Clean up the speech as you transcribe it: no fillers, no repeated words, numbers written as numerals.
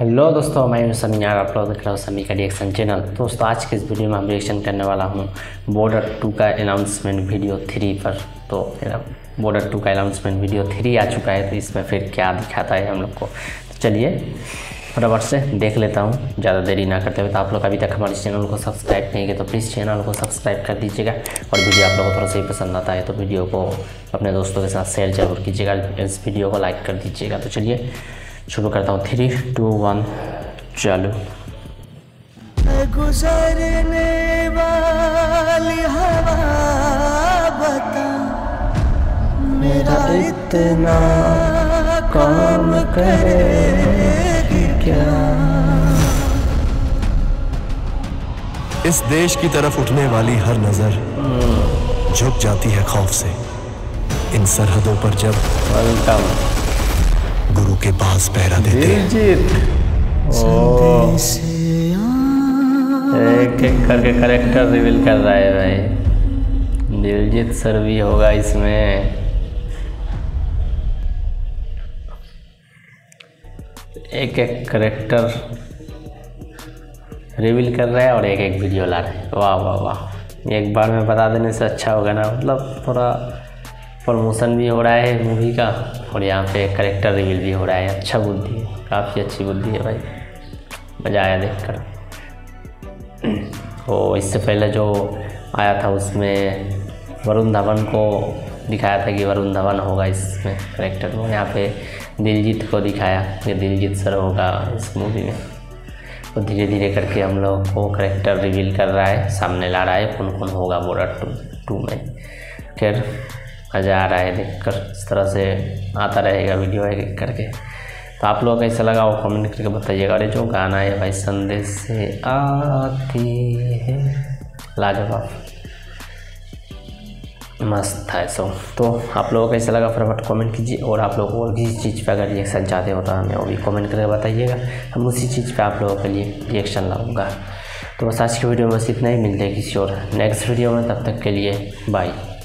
Hello दोस्तों, मैं हूं सामी, आप लोग देख रहे हो सामी का रिएक्शन चैनल। दोस्तों, आज के इस वीडियो में हम रिएक्शन करने वाला हूं बॉर्डर 2 का अनाउंसमेंट वीडियो 3 पर। तो बॉर्डर 2 का अनाउंसमेंट वीडियो 3 आ चुका है, तो इसमें फिर क्या दिखाता है हम लोग को, तो चलिए फटाफट से देख लेता हूँ ज़्यादा देरी ना करते हुए। तो आप लोग अभी तक हमारे चैनल को सब्सक्राइब नहीं किया तो प्लीज़ चैनल को सब्सक्राइब कर दीजिएगा, और वीडियो आप लोगों को थोड़ा सा ही पसंद आता है तो वीडियो को अपने दोस्तों के साथ शेयर जरूर कीजिएगा, इस वीडियो को लाइक कर दीजिएगा। तो चलिए शुरू करता हूँ, 3 2 1 चालू। गुजरने वाली हवा बता, मेरा इतना काम करेगी क्या। इस देश की तरफ उठने वाली हर नजर झुक जाती है खौफ से, इन सरहदों पर जब गुरु के पास पहरा देते एक एक करके कैरेक्टर रिवील कर रहा है भाई। दिलजीत सर भी होगा इसमें। एक एक कैरेक्टर रिवील कर रहा है और एक एक वीडियो ला रहा है। वाह वाह वाह, एक बार में बता देने से अच्छा होगा ना, मतलब थोड़ा प्रमोशन भी हो रहा है मूवी का और यहाँ पे कैरेक्टर रिवील भी हो रहा है। अच्छा बुद्धि है, काफ़ी अच्छी बुद्धि है भाई, मज़ा आया देखकर। तो इससे पहले जो आया था उसमें वरुण धवन को दिखाया था कि वरुण धवन होगा इसमें कैरेक्टर में, यहाँ पे दिलजीत को दिखाया कि दिलजीत सर होगा इस मूवी में। तो धीरे धीरे करके हम लोग को कैरेक्टर रिवील कर रहा है, सामने ला रहा है कौन कौन होगा बॉर्डर 2 में। खैर मज़ा आ रहा है देखकर, इस तरह से आता रहेगा वीडियो एक करके। तो आप लोग कैसा लगा वो कमेंट करके बताइएगा। अरे जो गाना है भाई, संदेश से आती है, लाजवाब मस्त है। सो तो आप लोगों को कैसा लगा फटाफट कमेंट कीजिए, और आप लोग और किसी चीज़ पे अगर रिएक्शन चाहते हो तो हमें वो भी कमेंट करके बताइएगा, हम उसी चीज़ पे आप लोगों के लिए रिएक्शन लाऊँगा। तो बस आज की वीडियो में बस इतना ही, मिलते हैं किसी और नेक्स्ट वीडियो में, तब तक के लिए बाय।